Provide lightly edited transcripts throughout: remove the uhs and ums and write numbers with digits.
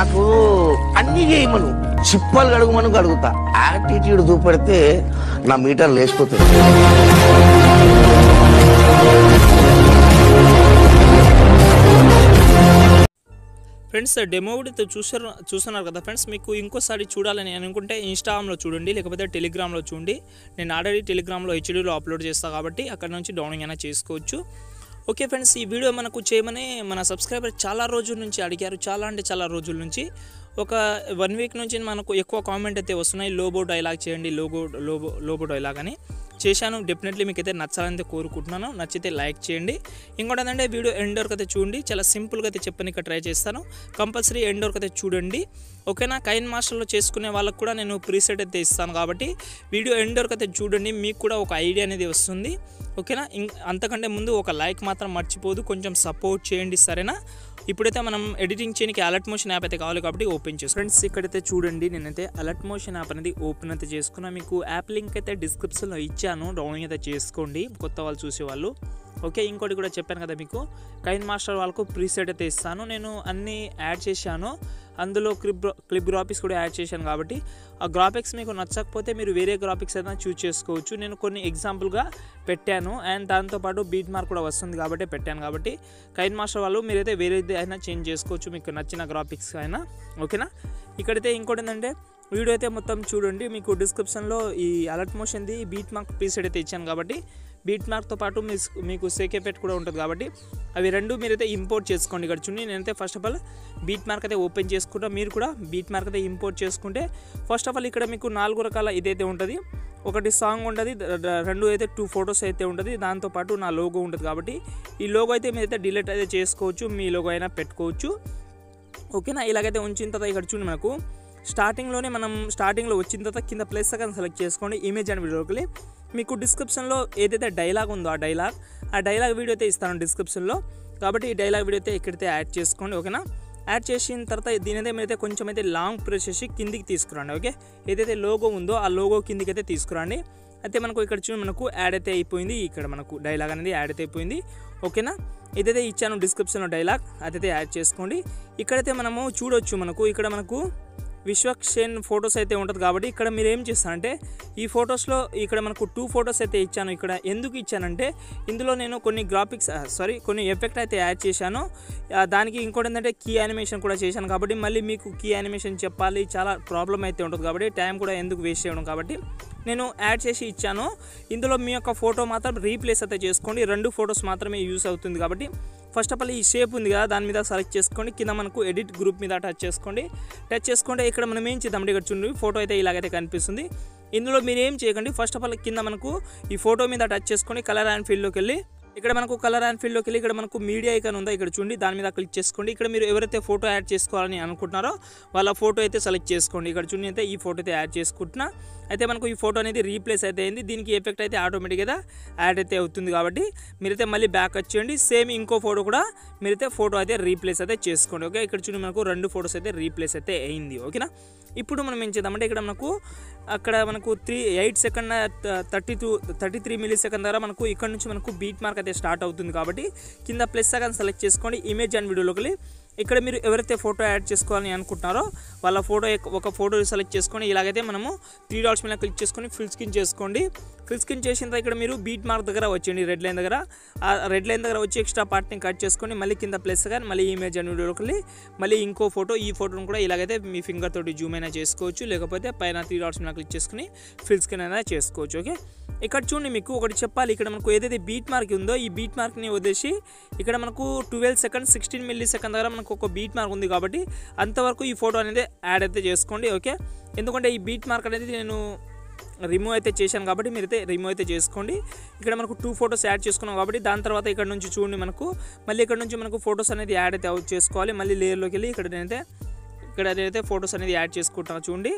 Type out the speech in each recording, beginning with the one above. నాకు అన్ని చేయమను, చిప్పాలు కడుగుమను కడుగుతా. యాటిట్యూడ్ చూపెడితే నా మీటర్ లేచిపోతుంది. ఫ్రెండ్స్, డెమో అయితే చూస్తున్నారు కదా ఫ్రెండ్స్. మీకు ఇంకోసారి చూడాలని అనుకుంటే ఇన్స్టాగ్రామ్లో చూడండి, లేకపోతే టెలిగ్రామ్లో చూడండి. నేను ఆల్రెడీ టెలిగ్రామ్లో హెచ్డీలో అప్లోడ్ చేస్తాను కాబట్టి అక్కడ నుంచి డౌన్లోడ్ అయినా చేసుకోవచ్చు. ఓకే ఫ్రెండ్స్, ఈ వీడియో మనకు చేయమని మన సబ్స్క్రైబర్ చాలా రోజుల నుంచి అడిగారు, చాలా అంటే చాలా రోజుల నుంచి. ఒక 1 వీక్ నుంచి మనకు ఎక్కువ కామెంట్ అయితే వస్తున్నాయి, లోబో డైలాగ్ చేయండి, లోబో డైలాగ్ అని చేశాను. డెఫినెట్లీ మీకు అయితే నచ్చాలని కోరుకుంటున్నాను. నచ్చితే లైక్ చేయండి. ఇంకోటి ఏంటంటే వీడియో ఎండ్ వరకు అయితే చూడండి, చాలా సింపుల్గా అయితే చెప్పడానికి ట్రై చేస్తాను. కంపల్సరీ ఎండ్ వరకు అయితే చూడండి, ఓకేనా. కైన్ మాస్టర్లో చేసుకునే వాళ్ళకు కూడా నేను ప్రీసెట్ అయితే ఇస్తాను కాబట్టి వీడియో ఎండ్ వరకు అయితే చూడండి, మీకు కూడా ఒక ఐడియా అనేది వస్తుంది, ఓకేనా. అంతకంటే ముందు ఒక లైక్ మాత్రం మర్చిపోదు, కొంచెం సపోర్ట్ చేయండి, సరేనా. ఇప్పుడైతే మనం ఎడిటింగ్ చేయడానికి అలర్ట్ మోషన్ యాప్ అయితే కావాలి కాబట్టి ఓపెన్ చేస్తాను. ఫ్రెండ్స్, ఇక్కడైతే చూడండి, నేనైతే అలర్ట్ మోషన్ యాప్ అనేది ఓపెన్ అయితే చేసుకున్నాను. మీకు యాప్ లింక్ అయితే డిస్క్రిప్షన్లో ఇచ్చాను, డౌన్లోడ్ అయితే చేసుకోండి కొత్త వాళ్ళు చూసేవాళ్ళు. ఓకే, ఇంకోటి కూడా చెప్పాను కదా మీకు, కైన్ మాస్టర్ వాళ్ళకు ప్రీసెట్ అయితే ఇస్తాను. నేను అన్నీ యాడ్ చేశాను, అందులో క్లిప్ గ్రాఫిక్స్ కూడా యాడ్ చేశాను కాబట్టి ఆ గ్రాఫిక్స్ మీకు నచ్చకపోతే మీరు వేరే గ్రాఫిక్స్ అయితే చూస్ చేసుకోవచ్చు. నేను కొన్ని ఎగ్జాంపుల్గా పెట్టాను, అండ్ దాంతోపాటు బీట్ మార్క్ కూడా వస్తుంది కాబట్టి పెట్టాను. కాబట్టి కైన్ మాస్టర్ వాళ్ళు మీరైతే వేరేది అయినా చేంజ్ చేసుకోవచ్చు, మీకు నచ్చిన గ్రాఫిక్స్ అయినా, ఓకేనా. ఇక్కడైతే ఇంకోటి ఏంటంటే వీడియో అయితే మొత్తం చూడండి. మీకు డిస్క్రిప్షన్లో ఈ అలర్ట్ మోషన్ది బీట్ మార్క్ ప్రీసెట్ అయితే ఇచ్చాను కాబట్టి బీట్ మార్క్తో పాటు మీకు సేకే పెట్ కూడా ఉంటుంది కాబట్టి అవి రెండు మీరైతే ఇంపోర్ట్ చేసుకోండి. ఇక్కడ చూడండి, నేనైతే first of all beat mark అయితే ఓపెన్ చేసుకుంటా, మీరు కూడా బీట్ మార్క్ అయితే ఇంపోర్ట్ చేసుకుంటే ఫస్ట్ ఆఫ్ ఆల్ ఇక్కడ మీకు 4 రకాల ఇదైతే ఉంటుంది. ఒకటి సాంగ్ ఉంటుంది, 2 అయితే 2 ఫొటోస్ అయితే ఉంటుంది, దాంతోపాటు నా లోగో ఉంటుంది కాబట్టి ఈ లోగో అయితే మీరైతే డిలీట్ అయితే చేసుకోవచ్చు, మీ లోగో అయినా పెట్టుకోవచ్చు, ఓకేనా. ఇలాగైతే ఉంచిన తర్వాత ఇక్కడ చూడండి, మనకు స్టార్టింగ్లోనే మనం స్టార్టింగ్లో వచ్చిన తర్వాత కింద ప్లస్ సెకండ్ సెలెక్ట్ చేసుకోండి, ఇమేజ్ అండ్ వీడియోకి వెళ్ళి మీకు డిస్క్రిప్షన్లో ఏదైతే డైలాగ్ ఉందో ఆ డైలాగ్ వీడియో అయితే ఇస్తాను డిస్క్రిప్షన్లో కాబట్టి ఈ డైలాగ్ వీడియో అయితే ఇక్కడైతే యాడ్ చేసుకోండి, ఓకేనా. యాడ్ చేసిన తర్వాత దీనైతే మీరైతే కొంచెం అయితే లాంగ్ ప్రెస్ చేసి కిందికి తీసుకురండి, ఓకే. ఏదైతే లోగో ఉందో ఆ లోగో కిందికి అయితే తీసుకురండి. అయితే మనకు ఇక్కడ చూడండి, మనకు యాడ్ అయితే అయిపోయింది, ఇక్కడ మనకు డైలాగ్ అనేది యాడ్ అయితే అయిపోయింది, ఓకేనా. ఏదైతే ఇచ్చాను డిస్క్రిప్షన్లో డైలాగ్ అదైతే యాడ్ చేసుకోండి. ఇక్కడైతే మనము చూడవచ్చు, మనకు ఇక్కడ మనకు విశ్వక్సేన్ ఫొటోస్ అయితే ఉంటుంది కాబట్టి ఇక్కడ మీరు ఏం చేస్తారంటే ఈ ఫొటోస్లో ఇక్కడ మనకు 2 ఫొటోస్ అయితే ఇచ్చాను. ఇక్కడ ఎందుకు ఇచ్చానంటే ఇందులో నేను కొన్ని గ్రాఫిక్స్ కొన్ని ఎఫెక్ట్ అయితే యాడ్ చేశాను, దానికి ఇంకోటి ఏంటంటే కీ యానిమేషన్ కూడా చేశాను కాబట్టి మళ్ళీ మీకు కీ యానిమేషన్ చెప్పాలి, చాలా ప్రాబ్లం అయితే ఉంటుంది కాబట్టి టైం కూడా ఎందుకు వేస్ట్ చేయడం కాబట్టి నేను యాడ్ చేసి ఇచ్చాను. ఇందులో మీ యొక్క ఫోటో మాత్రం రీప్లేస్ అయితే చేసుకోండి, 2 ఫొటోస్ మాత్రమే యూస్ అవుతుంది కాబట్టి ఫస్ట్ ఆఫ్ ఆల్ ఈ షేప్ ఉంది కదా దాని మీద సెలెక్ట్ చేసుకోండి, కింద మనకు ఎడిట్ గ్రూప్ మీద టచ్ చేసుకోండి. టచ్ చేసుకుంటే ఇక్కడ మనం ఏం చేద్దామంటే ఇక్కడ చూడండి ఫోటో అయితే ఇలాగైతే కనిపిస్తుంది. ఇందులో మీరు ఏం చేయకండి, ఫస్ట్ ఆఫ్ ఆల్ కింద మనకు ఈ ఫోటో మీద టచ్ చేసుకొని కలర్ అండ్ ఫీల్డ్లోకి వెళ్ళి ఇక్కడ మనకు కలర్ అండ్ ఫీల్డ్లోకి వెళ్ళి ఇక్కడ మనకు మీడియా ఐకాన్ ఉందా ఇక్కడ చూడండి, దాని మీద క్లిక్ చేసుకోండి. ఇక్కడ మీరు ఎవరైతే ఫోటో యాడ్ చేసుకోవాలని అనుకుంటున్నారో వాళ్ళ ఫోటో అయితే సెలెక్ట్ చేసుకోండి. ఇక్కడ చూడండి అయితే ఈ ఫోటో అయితే యాడ్ చేసుకుంటున్నా, అయితే మనకు ఈ ఫోటో అనేది రీప్లేస్ అయితే అయింది, దీనికి ఎఫెక్ట్ అయితే ఆటోమేటిక్గా యాడ్ అయితే అవుతుంది కాబట్టి మీరైతే మళ్ళీ బ్యాక్ వచ్చేయండి. సేమ్ ఇంకో ఫోటో కూడా మీరైతే ఫోటో అయితే రీప్లేస్ అయితే చేసుకోండి, ఓకే. ఇక్కడ చూడండి మనకు 2 ఫొటోస్ అయితే రీప్లేస్ అయితే అయింది, ఓకేనా. ఇప్పుడు మనం ఏం చేద్దామంటే ఇక్కడ మనకు అక్కడ మనకు 8 సెకండ్ 33 మిల్లీ సెకండ్ ద్వారా మనకు ఇక్కడ నుంచి మనకు బీట్ మార్క్ అయితే స్టార్ట్ అవుతుంది కాబట్టి కింద ప్లస్ సెకండ్ సెలెక్ట్ చేసుకోండి, ఇమేజ్ అండ్ వీడియోలోకి ఇక్కడ మీరు ఎవరైతే ఫోటో యాడ్ చేసుకోవాలని అనుకుంటున్నారో వాళ్ళ ఫోటో ఒక ఫోటో సెలెక్ట్ చేసుకొని ఇలాగైతే మనము 3 డాట్స్ మీద క్లిక్ చేసుకొని ఫుల్ స్క్రీన్ చేసుకోండి. ఫుల్ స్క్రీన్ చేసిన తర్వాత ఇక్కడ మీరు బీట్ మార్క్ దగ్గర వచ్చేయండి, రెడ్ లైన్ దగ్గర, ఆ రెడ్ లైన్ దగ్గర వచ్చి ఎక్స్ట్రా పార్ట్ని కట్ చేసుకొని మళ్ళీ కింద ప్లస్ కానీ మళ్ళీ ఇమేజ్ అండ్ వీడియోకి వెళ్ళి మళ్ళీ ఇంకో ఫోటో, ఈ ఫోటోను కూడా ఇలాగైతే మీ ఫింగర్ తోటి జూమ్ అయినా చేసుకోవచ్చు, లేకపోతే పైన 3 డాట్స్ మీద క్లిక్ చేసుకుని ఫుల్ స్క్రీన్ అయినా చేసుకోవచ్చు, ఓకే. ఇక్కడ చూడండి మీకు ఒకటి చెప్పాలి, ఇక్కడ మనకు ఏదైతే బీట్ మార్క్ ఉందో ఈ బీట్ మార్క్ని వదిలేసి ఇక్కడ మనకు 12 సెకండ్ 16 మిల్లీ సెకండ్ దగ్గర మనకు ఒక బీట్ మార్క్ ఉంది కాబట్టి అంతవరకు ఈ ఫోటో అనేది యాడ్ అయితే చేసుకోండి, ఓకే. ఎందుకంటే ఈ బీట్ మార్క్ అనేది నేను రిమూవ్ అయితే చేశాను కాబట్టి మీరైతే రిమూవ్ అయితే చేసుకోండి. ఇక్కడ మనకు 2 ఫొటోస్ యాడ్ చేసుకున్నాం కాబట్టి దాని తర్వాత ఇక్కడ నుంచి చూడండి మనకు మళ్ళీ ఇక్కడ నుంచి మనకు ఫొటోస్ అనేది యాడ్ అయితే అవుట్ చేసుకోవాలి, మళ్ళీ లేయర్లోకి వెళ్ళి ఇక్కడ నేనైతే ఫొటోస్ అనేది యాడ్ చేసుకుంటాను. చూడండి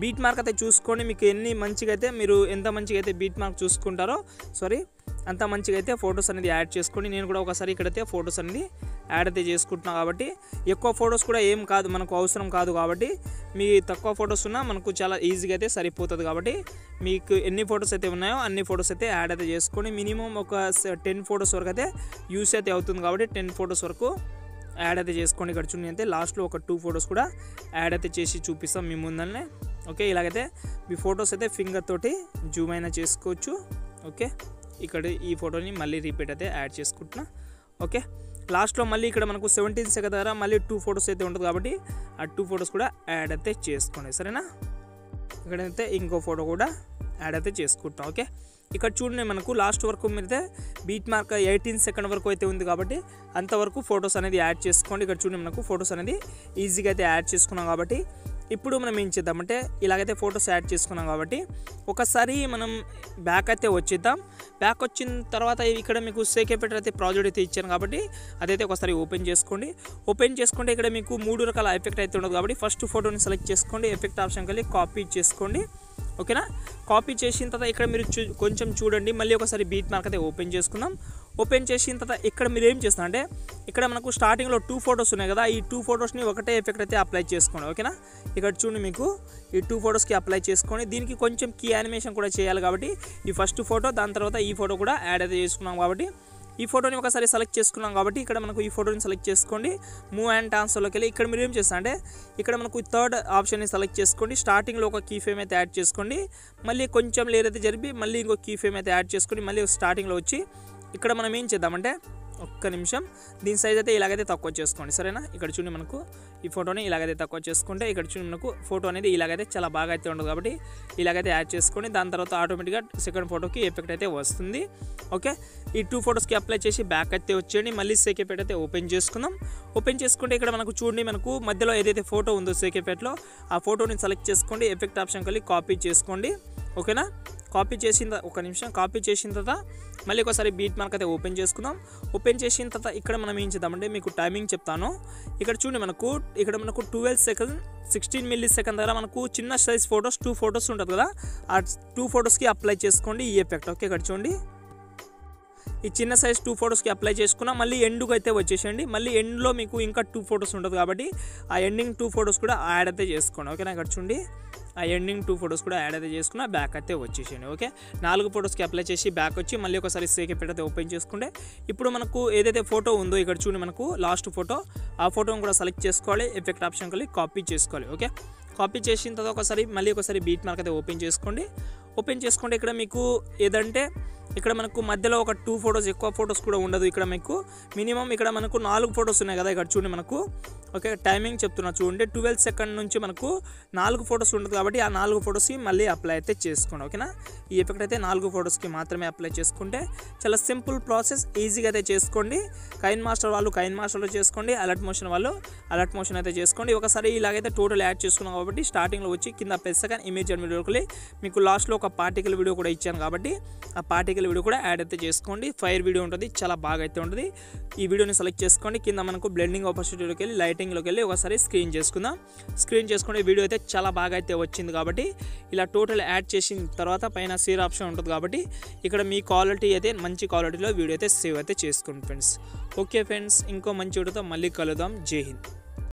బీట్ మార్క్ అయితే చూసుకోండి, మీకు ఎన్ని మంచిగా అయితే మీరు ఎంత మంచిగా అయితే బీట్ మార్క్ చూసుకుంటారో అంత మంచిగా అయితే ఫొటోస్ అనేది యాడ్ చేసుకోండి. నేను కూడా ఒకసారి ఇక్కడైతే ఫొటోస్ అనేది యాడ్ అయితే చేసుకుంటున్నాను కాబట్టి ఎక్కువ ఫొటోస్ కూడా ఏం కాదు, మనకు అవసరం కాదు కాబట్టి మీ తక్కువ ఫొటోస్ ఉన్నా మనకు చాలా ఈజీగా అయితే సరిపోతుంది కాబట్టి మీకు ఎన్ని ఫొటోస్ అయితే ఉన్నాయో అన్ని ఫొటోస్ అయితే యాడ్ అయితే చేసుకోండి. మినిమం ఒక 10 ఫొటోస్ వరకు అయితే యూస్ అయితే అవుతుంది కాబట్టి 10 ఫొటోస్ వరకు యాడ్ అయితే చేసుకోండి. ఇక్కడ చూడండి అయితే లాస్ట్లో ఒక 2 ఫొటోస్ కూడా యాడ్ అయితే చేసి చూపిస్తాం మీ ముందనే. ఓకే, ఇలాగైతే మీ ఫొటోస్ అయితే ఫింగర్ తోటి జూమ్ అయినా చేసుకోవచ్చు. ఓకే, ఇక్కడ ఈ ఫోటోని మళ్ళీ రిపీట్ అయితే యాడ్ చేసుకుంటున్నా. ఓకే, లాస్ట్లో మళ్ళీ ఇక్కడ మనకు 17 సెకండ్ దగ్గర మళ్ళీ 2 ఫొటోస్ అయితే ఉంటుంది కాబట్టి ఆ 2 ఫొటోస్ కూడా యాడ్ అయితే చేసుకోండి. సరేనా, ఇక్కడైతే ఇంకో ఫోటో కూడా యాడ్ అయితే చేసుకుంటాం. ఓకే, ఇక్కడ చూడండి మనకు లాస్ట్ వరకు మీరైతే బీట్ మార్క్ 18 సెకండ్ వరకు అయితే ఉంది కాబట్టి అంతవరకు ఫొటోస్ అనేది యాడ్ చేసుకోండి. ఇక్కడ చూడండి మనకు ఫొటోస్ అనేది ఈజీగా అయితే యాడ్ చేసుకున్నాం కాబట్టి ఇప్పుడు మనం ఏం చేద్దామంటే ఇలాగైతే ఫొటోస్ యాడ్ చేసుకున్నాం కాబట్టి ఒకసారి మనం బ్యాక్ అయితే వచ్చేద్దాం. బ్యాక్ వచ్చిన తర్వాత ఇక్కడ మీకు సేక్ ఎఫెక్ట్ అయితే ప్రాజెక్ట్ అయితే ఇచ్చాను కాబట్టి అదైతే ఒకసారి ఓపెన్ చేసుకోండి. ఓపెన్ చేసుకుంటే ఇక్కడ మీకు 3 రకాల ఎఫెక్ట్ అయితే ఉండదు కాబట్టి ఫస్ట్ ఫోటోని సెలెక్ట్ చేసుకోండి, ఎఫెక్ట్ ఆప్షన్ కలిగి కాపీ చేసుకోండి. ఓకేనా, కాపీ చేసిన తర్వాత ఇక్కడ మీరు కొంచెం చూడండి, మళ్ళీ ఒకసారి బీట్ మార్క్ అయితే ఓపెన్ చేసుకుందాం. ఓపెన్ చేసిన తర్వాత ఇక్కడ మీరు ఏం చేస్తారంటే ఇక్కడ మనకు స్టార్టింగ్లో 2 ఫొటోస్ ఉన్నాయి కదా, ఈ 2 ఫొటోస్ని ఒకటే ఎఫెక్ట్ అయితే అప్లై చేసుకోండి. ఓకేనా, ఇక్కడ చూడండి మీకు ఈ 2 ఫొటోస్కి అప్లై చేసుకోండి. దీనికి కొంచెం కీ యానిమేషన్ కూడా చేయాలి కాబట్టి ఈ ఫస్ట్ ఫోటో దాని తర్వాత ఈ ఫోటో కూడా యాడ్ అయితే చేసుకున్నాం కాబట్టి ఈ ఫోటోని ఒకసారి సెలెక్ట్ చేసుకున్నాం కాబట్టి ఇక్కడ మనకు ఈ ఫోటోని సెలెక్ట్ చేసుకోండి. మూవ్ అండ్ ట్రాన్స్ఫర్లోకి వెళ్ళి ఇక్కడ మీరు ఏం చేస్తారంటే ఇక్కడ మనకు 3rd ఆప్షన్ని సెలెక్ట్ చేసుకోండి. స్టార్టింగ్లో ఒక కీ ఫ్రేమ్ అయితే యాడ్ చేసుకోండి, మళ్ళీ కొంచెం లేయర్ అయితే జరిపి మళ్ళీ ఇంకో కీ ఫ్రేమ్ అయితే యాడ్ చేసుకొని మళ్ళీ స్టార్టింగ్లో వచ్చి ఇక్కడ మనం ఏం చేద్దామంటే ఒక్క నిమిషం దీని సైజ్ అయితే ఇలాగైతే తక్కువ చేసుకోండి. సరేనా, ఇక్కడ చూడండి మనకు ఈ ఫోటోని ఇలాగైతే తక్కువ చేసుకుంటే ఇక్కడ చూడండి మనకు ఫోటో అనేది ఇలాగైతే చాలా బాగా అయితే ఉండదు కాబట్టి ఇలాగైతే యాడ్ చేసుకోండి. దాని తర్వాత ఆటోమేటిక్గా సెకండ్ ఫోటోకి ఎఫెక్ట్ అయితే వస్తుంది. ఓకే, ఈ 2 ఫొటోస్కి అప్లై చేసి బ్యాక్ అయితే వచ్చేయండి. మళ్ళీ సేక్ ఎఫెక్ట్ అయితే ఓపెన్ చేసుకుందాం. ఓపెన్ చేసుకుంటే ఇక్కడ మనకు చూడండి మనకు మధ్యలో ఏదైతే ఫోటో ఉందో సేక్ ఎఫెక్ట్లో ఆ ఫోటోని సెలెక్ట్ చేసుకోండి, ఎఫెక్ట్ ఆప్షన్ కలిగి కాపీ చేసుకోండి. ఓకేనా, కాపీ చేసిన ఒక నిమిషం కాపీ చేసిన తర్వాత మళ్ళీ ఒకసారి బీట్ మార్క్ అయితే ఓపెన్ చేసుకుందాం. ఓపెన్ చేసిన తర్వాత ఇక్కడ మనం ఏం చేద్దామంటే మీకు టైమింగ్ చెప్తాను. ఇక్కడ చూడండి మనకు 12 సెకండ్ 16 మిల్లీ సెకండ్ దగ్గర మనకు చిన్న సైజ్ ఫొటోస్ 2 ఫొటోస్ ఉంటుంది కదా, ఆ 2 ఫొటోస్కి అప్లై చేసుకోండి ఈ ఎఫెక్ట్. ఓకే, ఇక్కడ చూడండి ఈ చిన్న సైజ్ 2 ఫొటోస్కి అప్లై చేసుకున్నా మళ్ళీ ఎండ్కి అయితే వచ్చేసేయండి. మళ్ళీ ఎండ్లో మీకు ఇంకా 2 ఫొటోస్ ఉంటుంది కాబట్టి ఆ ఎండింగ్ 2 ఫొటోస్ కూడా యాడ్ అయితే చేసుకోండి. ఓకేనా, ఇక్కడ చూడండి ఆ ఎండింగ్ 2 ఫొటోస్ కూడా యాడ్ అయితే చేసుకున్నా బ్యాక్ అయితే వచ్చేసేయండి. ఓకే, 4 ఫొటోస్కి అప్లై చేసి బ్యాక్ వచ్చి మళ్ళీ ఒకసారి సేక్ ఎఫెక్ట్ అయితే ఓపెన్ చేసుకుంటే ఇప్పుడు మనకు ఏదైతే ఫోటో ఉందో ఇక్కడ చూడండి మనకు లాస్ట్ ఫోటో, ఆ ఫోటోను కూడా సెలెక్ట్ చేసుకోవాలి, ఎఫెక్ట్ ఆప్షన్ కలిగి కాపీ చేసుకోవాలి. ఓకే, కాపీ చేసిన తర్వాత ఒకసారి మళ్ళీ ఒకసారి బీట్ మార్క్ అయితే ఓపెన్ చేసుకోండి. ఓపెన్ చేసుకుంటే ఇక్కడ మీకు ఏదంటే ఇక్కడ మనకు మధ్యలో ఒక 2 ఫొటోస్ ఎక్కువ ఫొటోస్ కూడా ఉండదు. ఇక్కడ మీకు మినిమం ఇక్కడ మనకు 4 ఫొటోస్ ఉన్నాయి కదా, ఇక్కడ చూడండి మనకు. ఓకే, టైమింగ్ చెప్తున్నా చూడండి 12 సెకండ్ నుంచి మనకు 4 ఫొటోస్ ఉంటుంది కాబట్టి ఆ 4 ఫొటోస్కి మళ్ళీ అప్లై అయితే చేసుకోండి. ఓకేనా, ఈ ఎఫెక్ట్ అయితే 4 ఫొటోస్కి మాత్రమే అప్లై చేసుకుంటే చాలా సింపుల్ ప్రాసెస్, ఈజీగా అయితే చేసుకోండి. కైన్ మాస్టర్ వాళ్ళు కైన్ మాస్టర్లో చేసుకోండి, అలర్ట్ మోషన్ వాళ్ళు అలర్ట్ మోషన్ అయితే చేసుకోండి. ఒకసారి ఇలాగైతే టోటల్ యాడ్ చేసుకున్నాం కాబట్టి స్టార్టింగ్లో వచ్చి కింద 10 సెకండ్ ఇమేజ్ అండ్ వీడియోకి మీకు లాస్ట్లో ఒక పార్టికల్ వీడియో కూడా ఇచ్చాను కాబట్టి ఆ పార్టికల్ వీడియో కూడా యాడ్ అయితే చేసుకోండి. ఫైర్ వీడియో ఉంటుంది, చాలా బాగా అయితే ఉంటుంది. ఈ వీడియోని సెలెక్ట్ చేసుకోండి, కింద మనకు బ్లెండింగ్ ఆపర్చునిటీలోకి వెళ్ళి లైటింగ్లోకి వెళ్ళి ఒకసారి స్క్రీన్ చేసుకుందాం. స్క్రీన్ చేసుకుంటే వీడియో అయితే చాలా బాగా అయితే వచ్చింది కాబట్టి ఇలా టోటల్ యాడ్ చేసిన తర్వాత పైన షేర్ ఆప్షన్ ఉంటుంది కాబట్టి ఇక్కడ మీ క్వాలిటీ అయితే మంచి క్వాలిటీలో వీడియో అయితే సేవ్ అయితే చేసుకోండి ఫ్రెండ్స్. ఓకే ఫ్రెండ్స్, ఇంకో మంచి వీడియోతో మళ్ళీ కలుద్దాం. జై హింద్.